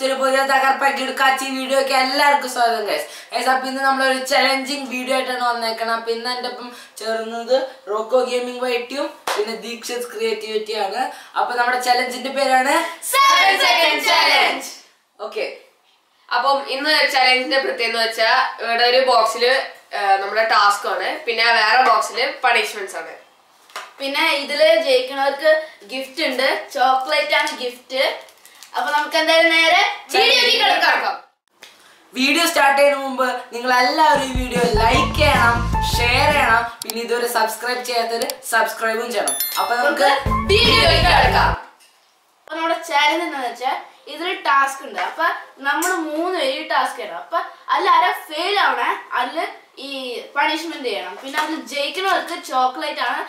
മറ്റൊരു പുതിയ തകർപ്പകിടുക്കാച്ചി വീഡിയോയ്ക്ക് എല്ലാവർക്കും സ്വാഗതം ഗൈസ്. അപ്പോൾ ഇന്ന് നമ്മളൊരു ചലഞ്ചിങ് വീഡിയോ ആയിട്ടാണ് വന്നേക്കണം. അപ്പോൾ ഇന്ന് എൻ്റെ ഒപ്പം ചേർന്നത് റോക്കോ ഗെയിമിംഗ് വൈറ്റിയും പിന്നെ ദീക്ഷിത് ക്രിയേറ്റിവിറ്റിയാണ്. അപ്പോൾ നമ്മുടെ ചലഞ്ചിന്റെ പേരാണ് 7 സെക്കൻഡ് ചലഞ്ച്. ഓക്കേ, അപ്പം ഇന്ന് ചലഞ്ചിന്റെ പ്രത്യേകത എന്ന് വെച്ചാൽ ഇവിടെ ഒരു ബോക്സിൽ നമ്മുടെ ടാസ്ക് ആണ്, പിന്നെ വേറെ ബോക്സിൽ പണിഷ്മെന്റ്സ് ആണ്. പിന്നെ ഇതിൽ ജയിക്കുന്നവർക്ക് ഗിഫ്റ്റ് ഉണ്ട്, ചോക്ലേറ്റ് ആണ് ഗിഫ്റ്റ്. അപ്പൊ നമുക്ക് എന്തായാലും നേരെ വീഡിയോ സ്റ്റാർട്ട് ചെയ്യുന്ന മുമ്പ് നിങ്ങൾ എല്ലാവരും ഈ വീഡിയോ ലൈക്ക് ചെയ്യണം, ഷെയർ ചെയ്യണം, പിന്നെ ഇതുവരെ സബ്സ്ക്രൈബ് ചെയ്യാത്തവര് സബ്സ്ക്രൈബും ചെയ്യണം. അപ്പൊ നമുക്ക് നമ്മുടെ ചാലഞ്ച് എന്താന്ന് വെച്ചാൽ ഇതിൽ ടാസ്ക് ഉണ്ട്. അപ്പൊ നമ്മൾ മൂന്ന് പേര് ടാസ്ക് ചെയ്യണം. അപ്പൊ അതിൽ ആരാ ഫെയിൽ ആവണേ അതില് ഈ പണിഷ്മെന്റ് ചെയ്യണം. പിന്നെ അതിൽ ജയിക്കുന്നവർക്ക് ചോക്ലേറ്റ് ആണ്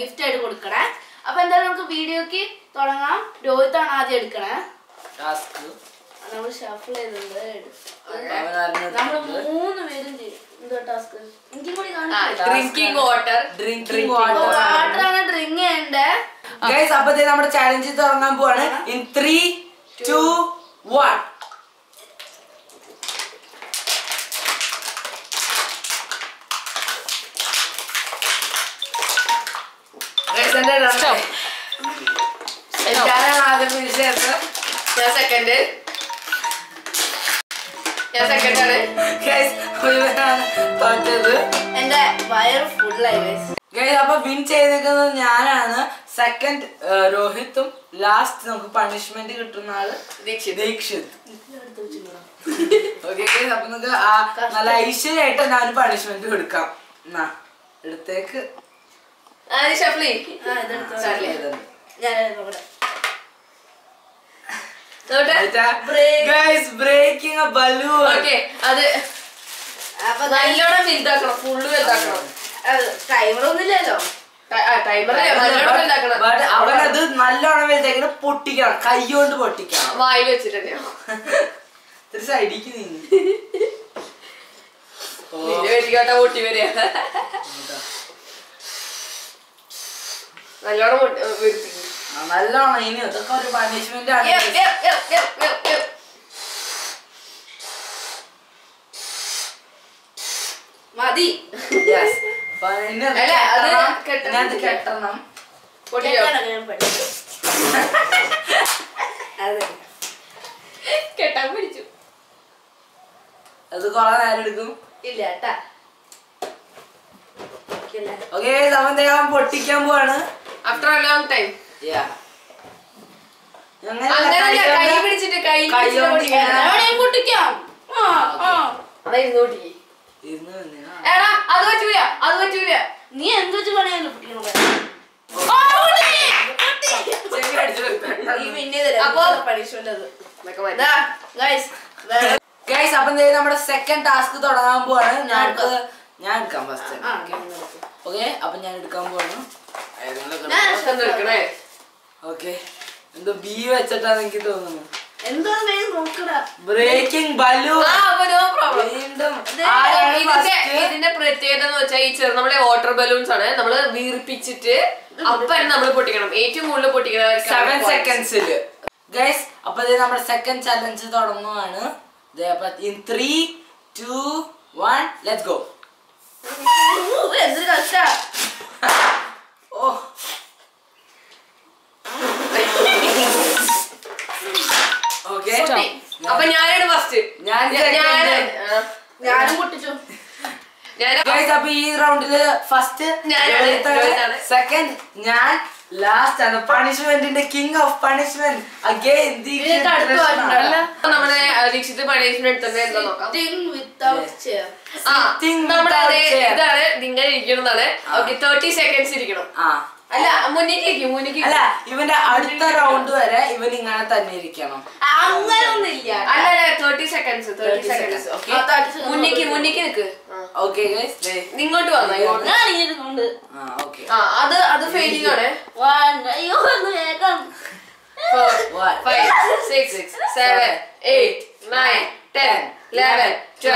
ഗിഫ്റ്റ് ആയിട്ട് കൊടുക്കണേ. അപ്പൊ എന്തായാലും നമുക്ക് വീഡിയോക്ക് തുടങ്ങാം. രോഹിത്താണ് ആദ്യം എടുക്കണേ ടാസ്ക്. നമ്മൾ ഷഫിൾ ചെയ്തിട്ടുണ്ട്. നമ്മൾ മൂന്ന് പേരും ഡ്രിങ്ക് ചെയ്യണ്ടേ. അപ്പൊ നമ്മുടെ ചാലഞ്ച് തുടങ്ങാൻ പോവാണ്. ഇൻ 3, 2, 1. ഞാനാണ് സെക്കൻഡ്, രോഹിത്തും ലാസ്റ്റ് നമുക്ക് പണിഷ്മെന്റ് കിട്ടുന്ന ആള് ദീക്ഷിത്. ഓക്കെ, അപ്പൊ നമുക്ക് നല്ല ഐശ്വര്യമായിട്ട് ഞാൻ പണിഷ്മെന്റ് കൊടുക്കാം. എന്നാ എടുത്തേക്ക്. അവനത് നല്ലോണം വലുതാക്കണം, പൊട്ടിക്കണം, കൈ കൊണ്ട് പൊട്ടിക്കണം, വായിൽ വെച്ചിട്ട് സൈഡിക്ക് നീങ്ങി പൊട്ടി വരിക. നല്ലോണം നല്ലോണം. ഇനി ഇതൊക്കെ ഒരു പണിഷ്മെന്റ് ആണ്. മതി, കെട്ടണം. കെട്ടാൻ പിടിച്ചു. അത് കൊറേ നേരം എടുക്കും. ഇല്ല കേട്ടാ. ഓക്കെ, അവൻ പൊട്ടിക്കാൻ പോവാണ്. After a long time. Yeah. നമ്മുടെ സെക്കൻഡ് ടാസ്ക് തുടങ്ങാൻ പോവാണ്. ഞാൻ എടുക്കാം ഫസ്റ്റ്. ഓക്കെ, അപ്പൊ ഞാൻ എടുക്കാൻ പോവാണ്. എനിക്ക് തോന്നുന്നു ഇതിന്റെ പ്രത്യേകത എന്ന് വെച്ചാൽ ഈ ചെറുനമ്മളെ വാട്ടർ ബലൂൺസ് ആണ്. നമ്മള് വീർപ്പിച്ചിട്ട് അപ്പം നമ്മള് പൊട്ടിക്കണം. ഏറ്റവും കൂടുതൽ പൊട്ടിക്കണം 7 സെക്കൻഡ്സില്. ഗൈസ്, അപ്പൊ നമ്മുടെ സെക്കൻഡ് ചലഞ്ച് തുടങ്ങുവാണ്. In 3, 2, 1, let's go. അപ്പൊ ഞാനാണ് ഫസ്റ്റ്. ഞാനും പൊട്ടിച്ചു. അപ്പൊ ഈ റൗണ്ടില് ഫസ്റ്റ് ഞാനാണ്, സെക്കൻഡ് ഞാൻ, ലാസ്റ്റ് ആണ് പണിഷ്മെന്റിന്റെ king of punishment again Dikshit. നമ്മുടെ ദീക്ഷിത് പണിഷ്മെന്റ് തന്നെ എന്താ നോക്കാം. നമ്മുടെ അതേ ഇതാണ് നിങ്ങൾ ഇരിക്കുന്നതാണ്. ഓക്കെ, 30 സെക്കൻഡ്സ് ഇരിക്കണം. അല്ല, മുന്നിക്ക്. അല്ല, ഇവന്റെ അടുത്ത റൗണ്ട് വരെ ഇവൻ ഇങ്ങനെ തന്നെ ഇരിക്കണം. അങ്ങനെ ഒന്നുമില്ല. അല്ല, 30 സെക്കൻഡ്സ്. മുന്നിക്ക് നിക്ക്. ഓക്കെ, ഇങ്ങോട്ട് വന്നോണ്ട്. അത് ഫെയിലിംഗ് ആണ്. 1, 5, 6, 7, 8, 9 ദീക്ഷിത്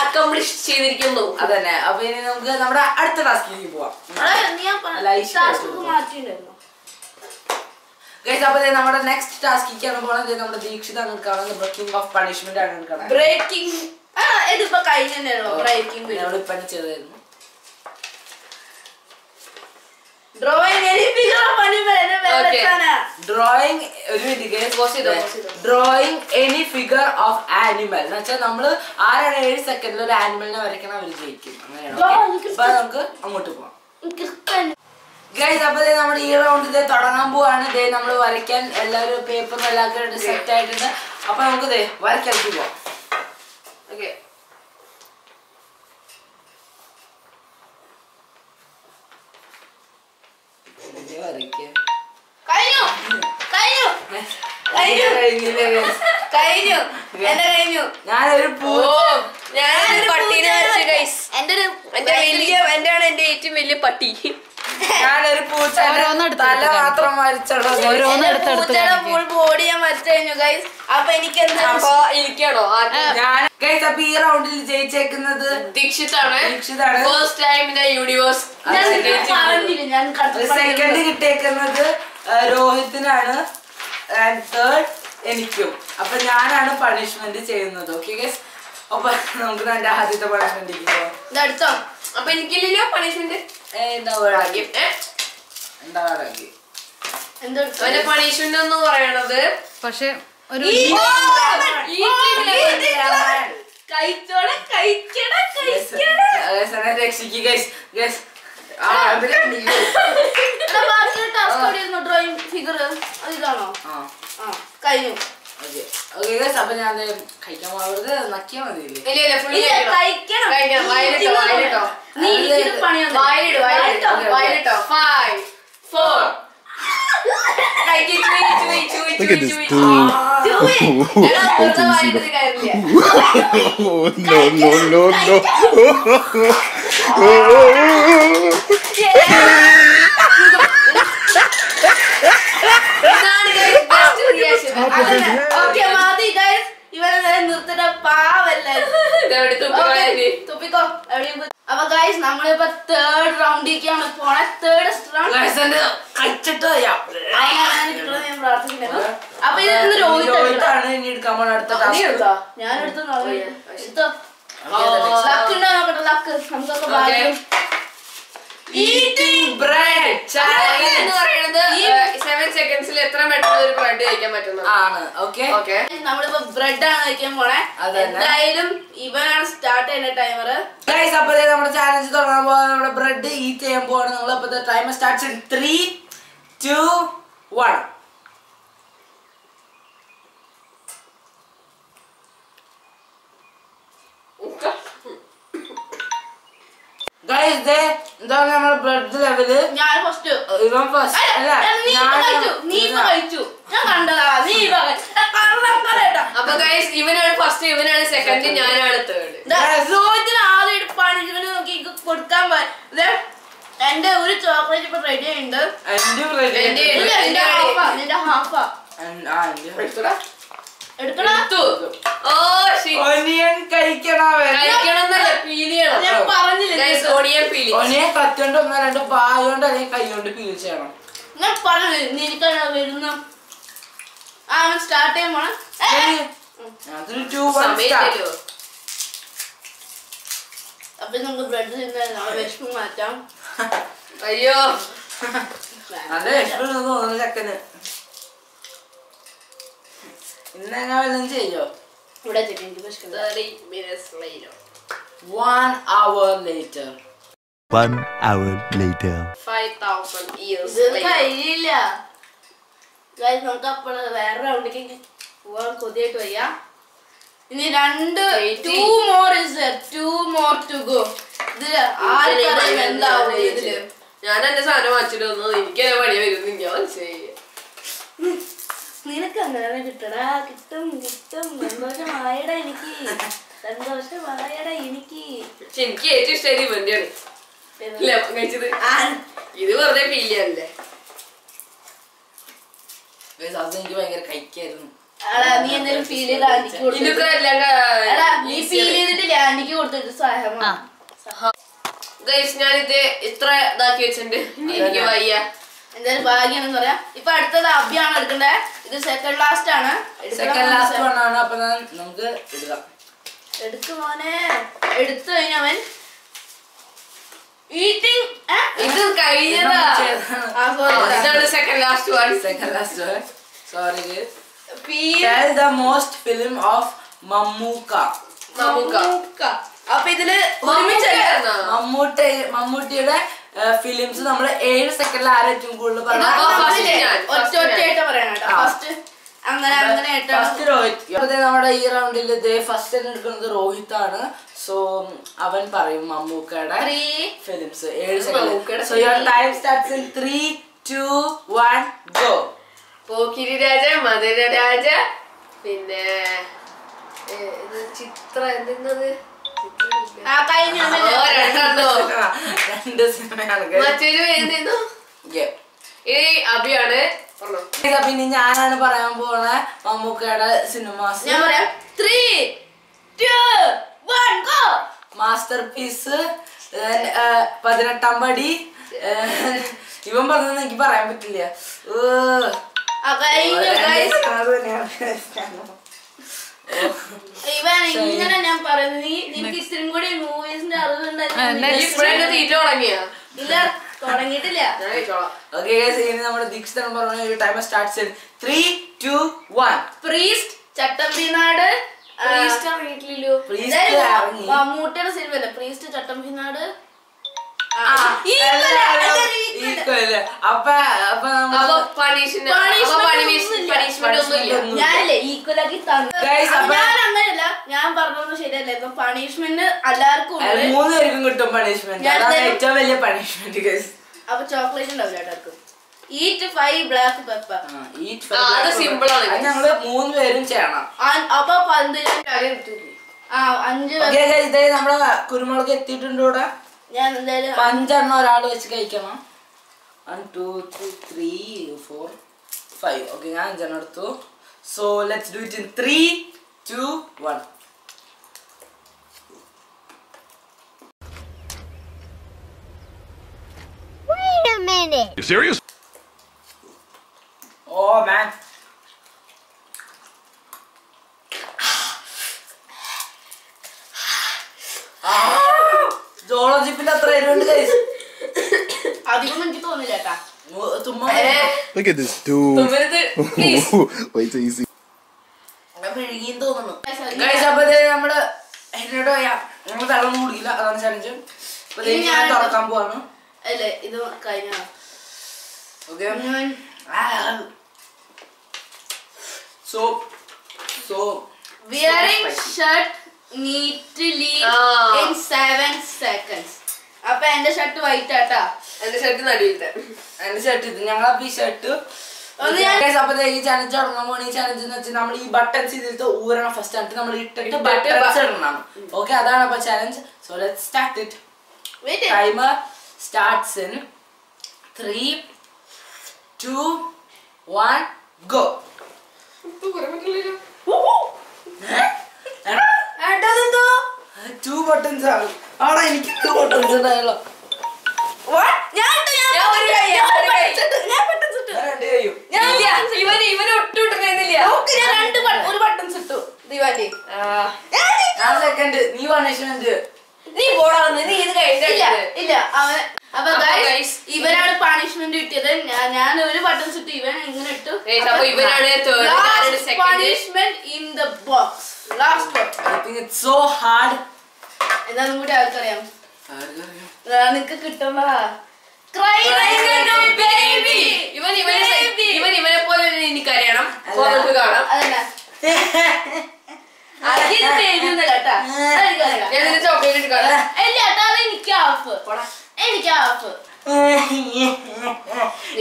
അക്കംപ്ലിഷ് ചെയ്തിരിക്കുന്നു. അത് തന്നെ. അപ്പൊ ഇനി നമുക്ക് നമ്മുടെ അടുത്ത ടാസ്കിലേക്ക് പോവാം. നമ്മുടെ നെക്സ്റ്റ് ടാസ്കിക്കാണ് പോണത്. നമ്മുടെ ദീക്ഷിത അങ്ങനെയാണ് ബ്രേക്കിംഗ് ഓഫ് പണിഷ്മെന്റ് ആണ്. ബ്രേക്കിംഗ് ഇതിപ്പോ കഴിഞ്ഞോ? ബ്രേക്കിംഗ് ചെയ്തായിരുന്നു. Drawing any figure of animal എന്ന് വെച്ചാൽ നമ്മള് 6 or 7 സെക്കൻഡിൽ ഒരു ആനിമലിനെ വരയ്ക്കണം, അവര് ജയിക്കും. അങ്ങനെയാണ്. അപ്പൊ നമുക്ക് അങ്ങോട്ട് പോവാം. ഗൈസ് അപ്പൊ നമ്മുടെ ഈ റൗണ്ട് ഇത് തുടങ്ങാൻ പോവാണ്. ഇതേ നമ്മൾ വരയ്ക്കാൻ എല്ലാവരും പേപ്പറും എല്ലാവരും സെറ്റ് ആയിട്ടുണ്ട്. അപ്പൊ നമുക്ക് ഇതേ വരയ്ക്കാൻ പോവാം. ഓക്കെ ഞാനൊരു പട്ടീനെ വരച്ചു ഗൈസ്. എന്റെ ഏറ്റവും വലിയ പട്ടി. ഞാനൊരു പൂച്ച തല മാത്രം വരച്ചടോ. ഫുൾ ബോഡി ഞാൻ വരച്ചു കഴിഞ്ഞു ഗൈസ്. അപ്പൊ എനിക്ക് എന്താണോ ഇരിക്കണോ? ഗൈസ് അപ്പൊ ഈ റൗണ്ടിൽ ജയിച്ചേക്കുന്നത് ദീക്ഷിതാണ്. First time in the universe. Second കിട്ടിയേക്കുന്നത് രോഹിത്തിനാണ്. തേർഡ് എനിക്കും. അപ്പൊ ഞാനാണ് പണിഷ്മെന്റ് ചെയ്യുന്നത്. Okay guys. അപ്പൊ നമുക്ക് എന്റെ ആദ്യത്തെ പണിഷ്മെന്റ് ഇരിക്കുമോ? അപ്പൊ എനിക്കില്ലല്ലോ പണിഷ്മെന്റ്. പണിഷ്മെന്റ് എന്ന് പറയണത് പക്ഷെ ഡ്രോയിങ് ഫിഗർ അതിലാണോ കഴിഞ്ഞു. അപ്പൊ ഞാൻ കഴിക്കാൻ പോകരുത്. നക്കിയാ മതി. അപ്പൊ ഗൈസ് നമ്മളിപ്പോ തേർഡ് റൗണ്ടിലേക്കാണ് പോണേ. തേർഡ് പ്രാർത്ഥിക്കുന്നത്. അപ്പൊ ഇതൊന്ന് രോഹിതാണ് ഇനി എടുക്കാൻ പോണ. അടുത്ത ഞാൻ എടുത്തു നോക്കട്ടെ. ലക്ക് നമുക്കൊക്കെ ഭാഗ്യം. നമ്മളിപ്പോ ബ്രെഡ് ആണ് കഴിക്കാൻ പോണേ. എന്തായാലും ഇവനാണ് സ്റ്റാർട്ട് ചെയ്യുന്ന ടൈമർ. അപ്പൊ നമ്മുടെ ചാലഞ്ച് തുടങ്ങാൻ പോകാൻ നമ്മുടെ ബ്രെഡ് ഈറ്റ് ചെയ്യാൻ പോവാണ്. നിങ്ങളിപ്പോ ടൈമർ സ്റ്റാർട്ട് ചെയ്ത് 3, 2, 1. എന്താണ് നമ്മുടെ ബ്ലഡ് ലെവല്? ഞാൻ ഫസ്റ്റ്. ഇവൻ ഫസ്റ്റ് അല്ല, നീ കഴിച്ചു. ഞാൻ കണ്ടതാ നീ പറയട്ടോ. അപ്പൊ ഗൈസ് ഇവനാണ് ഫസ്റ്റ്, ഇവനാണ് സെക്കൻഡ്, ഞാനാണ് തേർഡ്. രോഹിത്തിന് ആദ്യം പണിഷ്മെന്റ് നോക്കി കൊടുക്കാൻ പറ്റും. എന്റെ ഒരു ചോക്ലേറ്റ് ഇപ്പൊ റെഡി ഉണ്ട്. ഹാഫാ കത്തിയോണ്ട് ഒന്നോ രണ്ടോ പായോണ്ട് അല്ലെങ്കിൽ കൈ കൊണ്ട് പീൽ ചെയ്യണം. ഞാൻ പറഞ്ഞു വരുന്ന സ്റ്റാർട്ട് ചെയ്യാൻ പോണം. അപ്പൊ നമുക്ക് ബ്രെഡ് വിഷ്ണു മാറ്റാം. അയ്യോ അതെ വിഷ്ണു തോന്നുന്നു ചക്കന് ചെയ്യോ. നമുക്ക് അപ്പോൾ വേറെ റൗണ്ടിലേക്ക് പോവാൻ കൊതിയായിട്ട് വയ്യ. ഇനി 2 more to go. ഇത് ആർക്കറിയാം എന്താവും ഇതില്. ഞാൻ എന്റെ സാധനം വാങ്ങിച്ചിട്ട് വന്നു. എനിക്കത് പണിയായിരുന്നു. ഞാൻ നിനക്ക് അങ്ങനെ കിട്ടടാ, കിട്ടും കിട്ടും. സന്തോഷമായടാ എനിക്ക്, സന്തോഷമായടാ എനിക്ക്. പക്ഷെ എനിക്ക് ഏറ്റവും ഇഷ്ടം ഇവന്റെയാണ്. ഇത് വെറുതെ ഫീൽ ചെയ്യാറില്ലേ? എനിക്ക് ഭയങ്കര കഴിക്കായിരുന്നു. നീ എന്തായാലും ഫീൽ ചെയ്തിട്ട് കൊടുത്തിട്ട് ഞാനിത് ഇത്ര ഇതാക്കി വെച്ചിട്ടുണ്ട്. എനിക്ക് വയ്യ, എന്തായാലും ഭാഗ്യാണെന്ന് പറയാം. ഇപ്പൊ അടുത്തത് അഭിയാണ് എടുക്കണ്ടേ. ഇത് സെക്കൻഡ് ലാസ്റ്റ് ആണ്. അപ്പൊ നമുക്ക് എടുക്കും മോനെ. എടുത്തു കഴിഞ്ഞവൻ ഇത് കഴിഞ്ഞതാ. സെക്കൻഡ് ലാസ്റ്റ് ആണ്. സെക്കൻഡ് ലാസ്റ്റ് ആണ്. Sorry. Tell the most film of Mammukka. അപ്പൊ ഇതില് മമ്മൂട്ടിയുടെ ഫിലിംസ് നമ്മള് 7 സെക്കൻഡിൽ ആരേറ്റവും കൂടുതൽ നമ്മുടെ ഈ റൗണ്ടിൽ ഫസ്റ്റ് എടുക്കുന്നത് രോഹിത് ആണ്. സോ അവൻ പറയും മമ്മൂക്കയുടെ films 7 second. So your time starts in 3, 2, 1 go. Pokkiri Raja, Madhuraraja, പിന്നെ ചിത്ര എന്തെന്നത് പിന്നെ ഞാനാണ് പറയാൻ പോണ മമ്മൂക്കയുടെ സിനിമാസ്. ഞാൻ പറയാം 3, 2, 1 ഗോ. മാസ്റ്റർ പീസ്, 18-ാം പടി. ഇവൻ പറഞ്ഞത് എനിക്ക് പറയാൻ പറ്റില്ല. ഇങ്ങനെ ഞാൻ പറയുന്നത് മമ്മൂട്ടിയുടെ സിനിമ പ്രീസ്റ്റ് ചട്ടമ്പിനാട്. ഞാനല്ല ഞാൻ പറഞ്ഞൊന്നും ശരിയല്ല. ഇപ്പൊ പണിഷ്മെന്റ് എല്ലാവർക്കും കിട്ടും. പണിഷ്മെന്റ് അപ്പൊ ചോക്ലേറ്റ് ഉണ്ടാവില്ല എല്ലാവർക്കും. Eat 5 black pepper. അത് സിമ്പിൾ ആണ്. ഞങ്ങള് 3 പേരും ചെയ്യണം. അപ്പൊ 15 നമ്മുടെ കുരുമുളക് എത്തിയിട്ടുണ്ട് ഇവിടെ. ഞാൻ എന്തായാലും 5 എണ്ണം ഒരാൾ വെച്ച് കഴിക്കണം. 1, 2, 3, 4, 5. ഓക്കെ, ഞാൻ 5 എണ്ണം എടുത്തു. So let's do it in 3, 2, 1. Wait a minute, you serious? Oh man, ജോളജിപ്പിന്റെ അത്ര എരുണ്ട് ഗൈസ്. അധികം എനിക്ക് തോന്നില്ല കേട്ടാ. Look at this dude. Wait till you see. പിഴുങ്ങിയും തോന്നുന്നു ഗൈസ്. അപ്പൊ നമ്മള് എന്നോട് പറയാ, നമ്മള് വെള്ളം കുടിക്കില്ല. അതാണ് ചലഞ്ച്. ഞാൻ തുറക്കാൻ പോവാണ്. അല്ലേ ഇത് കഴിഞ്ഞ neatly in 7 seconds. അപ്പൊ എന്റെ ഷർട്ട് വൈറ്റ് ആട്ടാ. എന്റെ ഷർട്ട് നടുവിലത്തെ. എന്റെ ഷർട്ട് ഇത് ഞങ്ങളപ്പ ഈ ഷർട്ട്. അപ്പൊ ഈ ചലഞ്ച് തുടങ്ങാൻ പോണ. ഈ ചലഞ്ച് എന്ന് വെച്ചാൽ നമ്മൾ ഈ ബട്ടൺസ് ഇതിലത്തെ ഊരണം. ഫസ്റ്റ് ആയിട്ട് നമ്മൾ ഇട്ടിട്ട് ബട്ടൺസ് ഇടണം. ഓക്കെ, അതാണ് അപ്പൊ challenge. So let's start it. Timer starts in 3, 2, 1 go. ഇവനാണ് പണിഷ്മെന്റ് കിട്ടിയത്. ഞാൻ 1 ബട്ടൺസ് ഇട്ടു. ഇവൻ ഇങ്ങനെ ഇട്ടു. Punishment in the box. എന്നാലും കൂടി ആർക്കറിയാം? നിനക്ക് കിട്ടുമ്പോ ഇവനെ പോലെ എനിക്കറിയണം. എനിക്ക്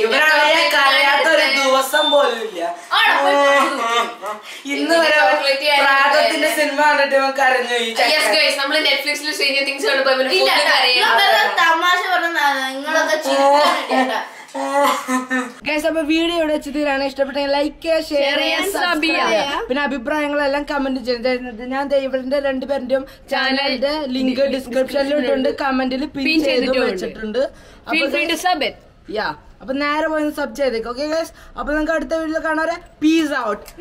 ഇവരാണ് കരയാത്തൊരു ദിവസം പോലും ഇല്ല. ഇന്ന് വരെ പ്രാതത്തിന്റെ സിനിമ കണ്ടിട്ട് നമുക്ക് അറിഞ്ഞു. തമാശ പറഞ്ഞ ഗൈസ്, അപ്പൊ വീഡിയോ ഇവിടെ വെച്ച് തീരാണ്. ഇഷ്ടപ്പെട്ടെങ്കിൽ ലൈക്ക് ചെയ്യുക, ഷെയർ ചെയ്യുക, സബ്സ്ക്രൈബ് ചെയ്യുക. പിന്നെ അഭിപ്രായങ്ങളെല്ലാം കമന്റ് ചെയ്തിട്ടുണ്ട്. ഞാൻ ഇവരുടെ രണ്ടുപേരുടെയും ചാനലിന്റെ ലിങ്ക് ഡിസ്ക്രിപ്ഷനിൽ ഇട്ടുണ്ട്, കമന്റിൽ പിൻ ചെയ്ത് വെച്ചിട്ടുണ്ട്. അപ്പൊ നേരെ പോയി സബ് ചെയ്തേക്ക്. ഓക്കെ ഗൈസ്, അപ്പൊ നമുക്ക് അടുത്ത വീഡിയോ കാണാം. Peace out.